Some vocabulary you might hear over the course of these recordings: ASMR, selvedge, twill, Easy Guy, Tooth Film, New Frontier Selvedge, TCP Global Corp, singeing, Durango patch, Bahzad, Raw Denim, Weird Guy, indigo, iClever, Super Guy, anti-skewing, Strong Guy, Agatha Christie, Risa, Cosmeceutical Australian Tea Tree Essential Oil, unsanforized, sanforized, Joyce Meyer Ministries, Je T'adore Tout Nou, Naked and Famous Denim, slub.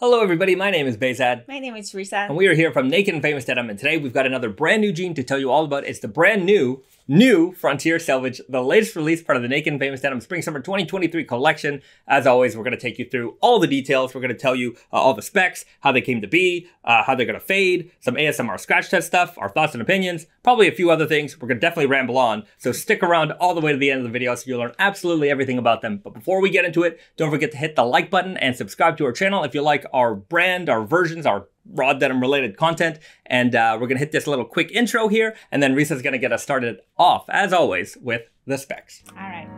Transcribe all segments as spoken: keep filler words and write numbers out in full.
Hello everybody, my name is Bahzad. My name is Risa. And we are here from Naked and Famous Denim, and today we've got another brand new jean to tell you all about. It's the brand new, New Frontier Selvedge, the latest release part of the Naked and Famous Denim Spring Summer twenty twenty-three collection. As always, we're going to take you through all the details. We're going to tell you uh, all the specs, how they came to be, uh, how they're going to fade, some A S M R scratch test stuff, our thoughts and opinions, probably a few other things. We're going to definitely ramble on, so stick around all the way to the end of the video so you'll learn absolutely everything about them. But before we get into it, don't forget to hit the like button and subscribe to our channel if you like our brand, our versions, our raw denim related content. And uh, we're gonna hit this little quick intro here, and then Risa's gonna get us started off, as always, with the specs. All right.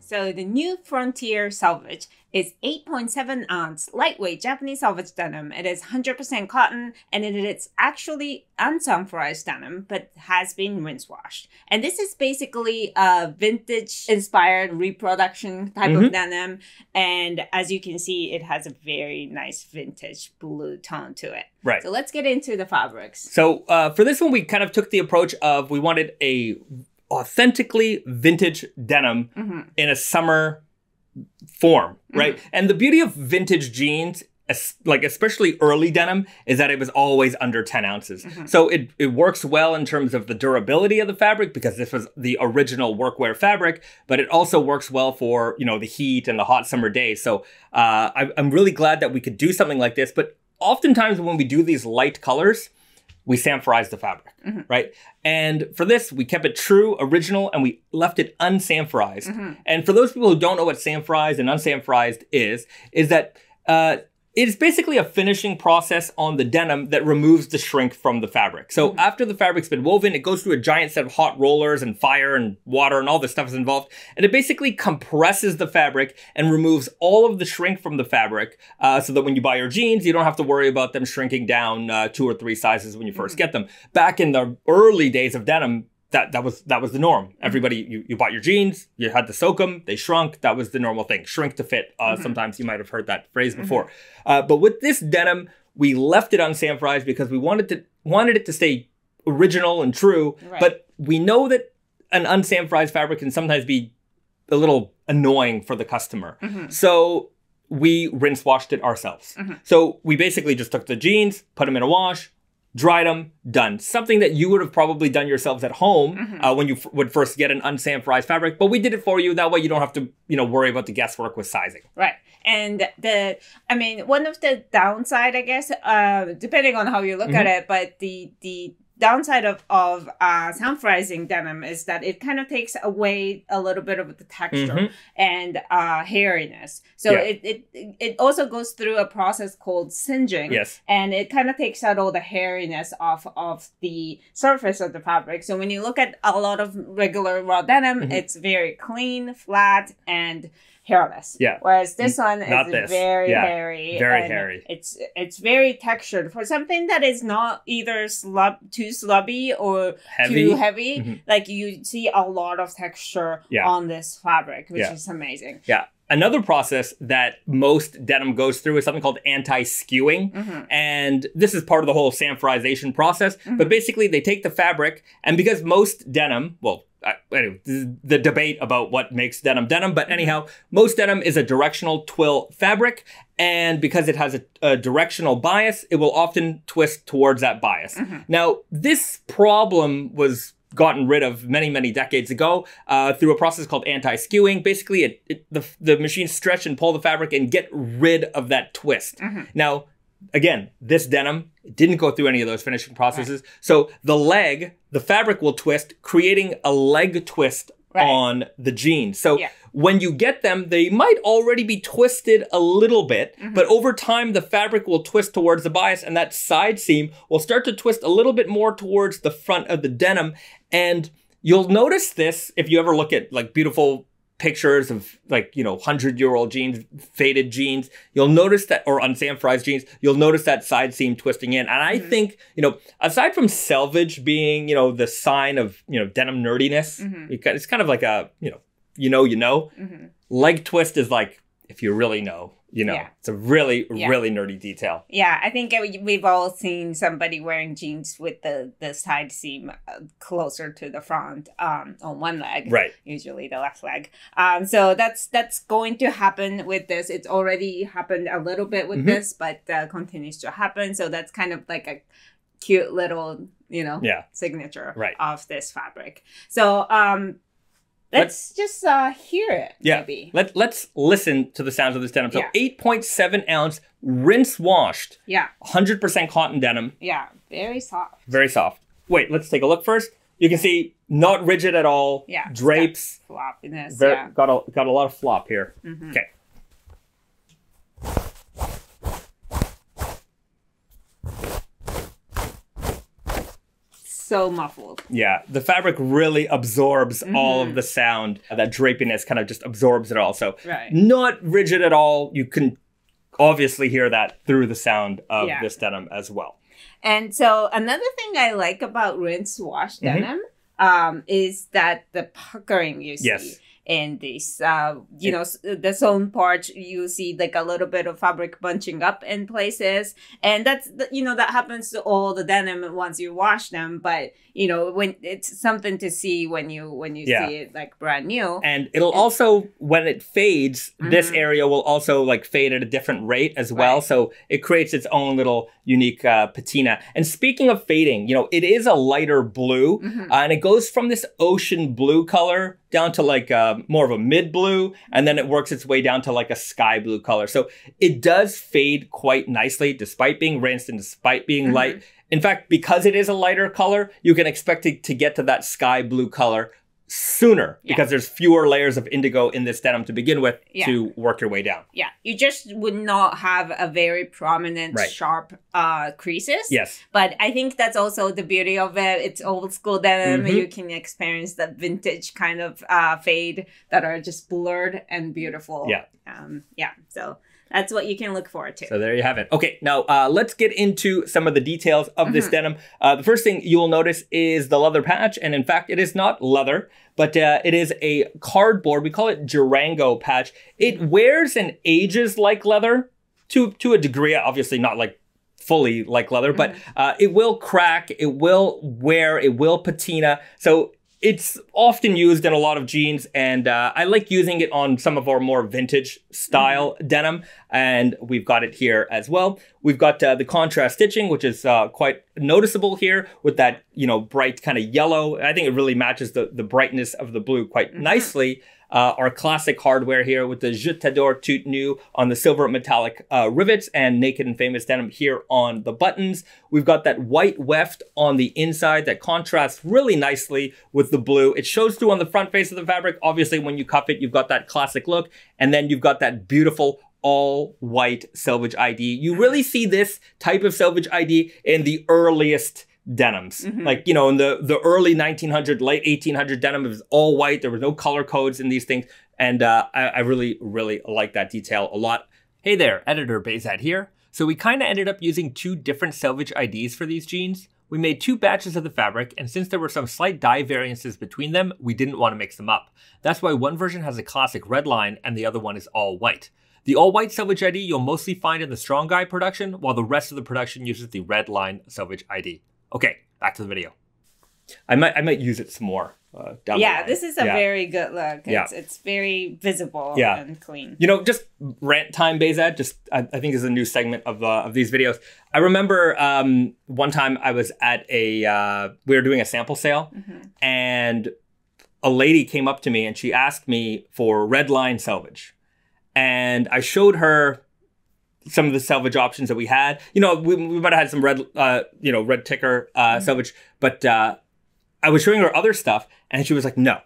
So the New Frontier Selvedge is eight point seven ounce lightweight Japanese selvedge denim. It is one hundred percent cotton, and it is actually unsanforized denim, but has been rinse washed. And this is basically a vintage inspired reproduction type mm-hmm. of denim. And as you can see, it has a very nice vintage blue tone to it. Right. So let's get into the fabrics. So uh, for this one, we kind of took the approach of, we wanted a authentically vintage denim mm-hmm. in a summer form, right? Mm-hmm. And the beauty of vintage jeans, like especially early denim, is that it was always under ten ounces. Mm-hmm. So it, it works well in terms of the durability of the fabric, because this was the original workwear fabric, but it also works well for, you know, the heat and the hot summer days. So uh, I, I'm really glad that we could do something like this. But oftentimes when we do these light colors, we sanforized the fabric, mm-hmm. right? And for this, we kept it true, original, and we left it unsanforized. Mm-hmm. And for those people who don't know what sanforized and unsanforized is, is that uh, it's basically a finishing process on the denim that removes the shrink from the fabric. So mm-hmm. after the fabric's been woven, it goes through a giant set of hot rollers and fire and water and all this stuff is involved. And it basically compresses the fabric and removes all of the shrink from the fabric, uh, so that when you buy your jeans, you don't have to worry about them shrinking down uh, two or three sizes when you first mm-hmm. get them. Back in the early days of denim, That, that was that was the norm. Everybody, you, you bought your jeans, you had to soak them, they shrunk. That was the normal thing. Shrink to fit. Uh, mm-hmm. Sometimes you might have heard that phrase before. Mm-hmm. uh, but with this denim, we left it unsanforized because we wanted to wanted it to stay original and true. Right. But we know that an unsanforized fabric can sometimes be a little annoying for the customer. Mm-hmm. So we rinse washed it ourselves. Mm-hmm. So we basically just took the jeans, put them in a wash, dried them, done. Something that you would have probably done yourselves at home mm-hmm. uh, when you f would first get an unsanforized fabric, but we did it for you. That way you don't have to, you know, worry about the guesswork with sizing. Right. And the, I mean, one of the downside, I guess, uh, depending on how you look mm-hmm. at it, but the, the downside of, of uh, sanforizing denim is that it kind of takes away a little bit of the texture mm-hmm. and uh, hairiness. So yeah. it, it it also goes through a process called singeing. Yes. And it kind of takes out all the hairiness off of the surface of the fabric. So when you look at a lot of regular raw denim, mm-hmm. it's very clean, flat, and hairless. Yeah. Whereas this one not is this. very yeah. hairy. Very hairy. It's it's very textured for something that is not either slub too slubby or heavy. too heavy. Mm-hmm. Like you see a lot of texture yeah. on this fabric, which yeah. is amazing. Yeah. Another process that most denim goes through is something called anti-skewing. Mm-hmm. And this is part of the whole sanforization process. Mm-hmm. But basically they take the fabric, and because most denim, well, Uh, anyway, this is the debate about what makes denim denim, but anyhow, most denim is a directional twill fabric, and because it has a, a directional bias, it will often twist towards that bias. Mm-hmm. Now, this problem was gotten rid of many, many decades ago uh, through a process called anti-skewing. Basically, it, it, the, the machines stretch and pull the fabric and get rid of that twist. Mm-hmm. Now, again, this denim didn't go through any of those finishing processes. Right. So the leg, the fabric will twist, creating a leg twist right. on the jeans. So yeah. when you get them, they might already be twisted a little bit, mm-hmm. but over time, the fabric will twist towards the bias, and that side seam will start to twist a little bit more towards the front of the denim. And you'll notice this if you ever look at like beautiful pictures of like, you know, hundred year old jeans, faded jeans, you'll notice that, or unsanforized jeans, you'll notice that side seam twisting in. And I mm-hmm. think, you know, aside from selvedge being, you know, the sign of, you know, denim nerdiness, mm-hmm. it's kind of like a, you know, you know, you know, mm-hmm. leg twist is like, if you really know, You know, yeah. It's a really, yeah. really nerdy detail. Yeah, I think we've all seen somebody wearing jeans with the, the side seam closer to the front um, on one leg. Right. Usually the left leg. Um, so that's that's going to happen with this. It's already happened a little bit with mm-hmm. this, but uh, continues to happen. So that's kind of like a cute little, you know, yeah. signature right. of this fabric. So... Um, Let's, let's just uh, hear it, yeah. maybe. Let, let's listen to the sounds of this denim. So yeah. eight point seven ounce, rinse washed. Yeah. one hundred percent cotton denim. Yeah, very soft. Very soft. Wait, let's take a look first. You can see not rigid at all. Yeah. Drapes. Floppiness, very, yeah. Got a, got a lot of flop here. Mm-hmm. Okay. So muffled. Yeah, the fabric really absorbs mm-hmm. all of the sound. That drapiness kind of just absorbs it all. So right. not rigid at all. You can obviously hear that through the sound of yeah. this denim as well. And so another thing I like about rinse wash mm-hmm. denim um, is that the puckering you see. Yes. And this, uh, you know, the sewn part, you see like a little bit of fabric bunching up in places. And that's, the, you know, that happens to all the denim once you wash them. But, you know, when it's something to see when you when you yeah. see it like brand new. And it'll it's, also, when it fades, mm-hmm. this area will also like fade at a different rate as well. Right. So it creates its own little unique uh, patina. And speaking of fading, you know, it is a lighter blue mm-hmm. uh, and it goes from this ocean blue color down to like um, more of a mid blue, and then it works its way down to like a sky blue color. So it does fade quite nicely despite being rinsed and despite being mm-hmm. light. In fact, because it is a lighter color, you can expect it to get to that sky blue color sooner yeah. because there's fewer layers of indigo in this denim to begin with yeah. to work your way down. Yeah, you just would not have a very prominent right. sharp uh, creases. Yes. But I think that's also the beauty of it. It's old school denim. Mm-hmm. You can experience that vintage kind of uh, fade that are just blurred and beautiful. Yeah. Um, yeah, so that's what you can look forward to. So there you have it. Okay, now uh, let's get into some of the details of mm-hmm. this denim. Uh, the first thing you'll notice is the leather patch, and in fact, it is not leather, but uh, it is a cardboard. We call it Durango patch. It wears and ages like leather to, to a degree, obviously not like fully like leather, but uh, it will crack, it will wear, it will patina. So it's often used in a lot of jeans, and uh, I like using it on some of our more vintage style mm-hmm. denim, and we've got it here as well. We've got uh, the contrast stitching, which is uh, quite noticeable here with that, you know, bright kind of yellow. I think it really matches the, the brightness of the blue quite mm-hmm. nicely. Uh, our classic hardware here with the Je T'adore Tout Nou on the silver metallic uh, rivets and Naked and Famous Denim here on the buttons. We've got that white weft on the inside that contrasts really nicely with the blue. It shows through on the front face of the fabric. Obviously, when you cuff it, you've got that classic look. And then you've got that beautiful all white selvedge I D. You really see this type of selvedge I D in the earliest denims. Mm-hmm. Like, you know, in the, the early nineteen hundred, late eighteen hundred denim, it was all white. There were no color codes in these things. And uh, I, I really, really like that detail a lot. Hey there, editor Bahzad here. So we kind of ended up using two different selvedge I Ds for these jeans. We made two batches of the fabric, and since there were some slight dye variances between them, we didn't want to mix them up. That's why one version has a classic red line and the other one is all white. The all-white selvedge I D you'll mostly find in the Strong Guy production, while the rest of the production uses the red line selvedge I D. Okay, back to the video. I might I might use it some more. Uh, down yeah, this is a yeah. very good look. It's, yeah. it's very visible yeah. and clean. You know, just rant time, Bahzad. Just I, I think is a new segment of uh, of these videos. I remember um, one time I was at a uh, we were doing a sample sale, mm-hmm. and a lady came up to me and she asked me for red line selvedge, and I showed her some of the selvedge options that we had. You know, we, we might have had some red, uh, you know, red ticker uh, mm-hmm. selvedge, but uh, I was showing her other stuff and she was like, no,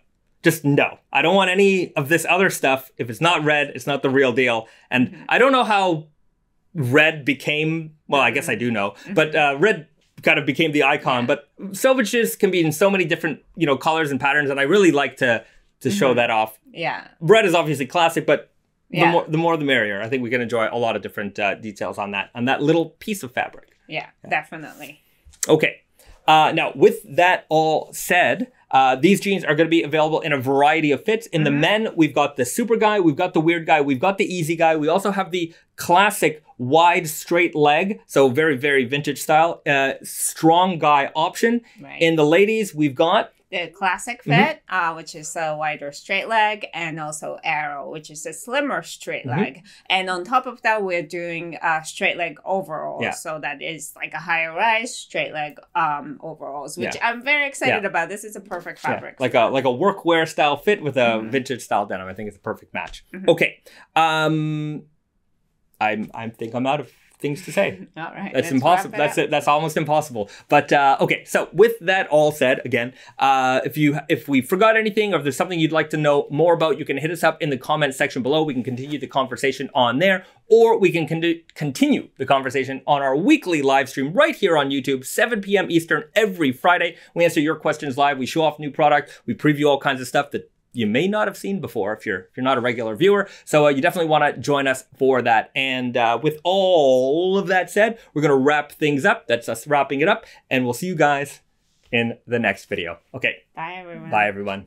just no. I don't want any of this other stuff. If it's not red, it's not the real deal. And mm-hmm. I don't know how red became, well, I guess I do know, mm-hmm. but uh, red kind of became the icon. Yeah. But selvedges can be in so many different, you know, colors and patterns. And I really like to, to mm-hmm. show that off. Yeah. Red is obviously classic, but yeah. The more, the more the merrier. I think we can enjoy a lot of different uh, details on that, on that little piece of fabric. Yeah, yeah, definitely. Okay, Uh, now, with that all said, uh, these jeans are going to be available in a variety of fits. In mm-hmm. the men, we've got the Super Guy, we've got the Weird Guy, we've got the Easy Guy. We also have the classic wide straight leg, so very, very vintage style, uh, Strong Guy option. Right. In the ladies, we've got the classic fit, mm-hmm. uh, which is a wider straight leg, and also Arrow, which is a slimmer straight mm-hmm. leg. And on top of that, we're doing a uh, straight leg overall. Yeah. So that is like a higher rise straight leg um, overalls, which yeah. I'm very excited yeah. about. This is a perfect fabric. Yeah. Like a like a workwear style fit with a mm-hmm. vintage style denim. I think it's a perfect match. Mm-hmm. Okay. Um, I'm, I think I'm out of things to say. All right. That's impossible. That's it. That's almost impossible. But uh, okay. So with that all said, again, uh, if you if we forgot anything, or if there's something you'd like to know more about, you can hit us up in the comment section below. We can continue the conversation on there, or we can con continue the conversation on our weekly live stream right here on YouTube, seven p m Eastern every Friday. We answer your questions live. We show off new product. We preview all kinds of stuff that you may not have seen before if you're if you're not a regular viewer. So uh, you definitely want to join us for that. And uh, with all of that said, we're going to wrap things up. That's us wrapping it up. And we'll see you guys in the next video. Okay. Bye, everyone. Bye, everyone.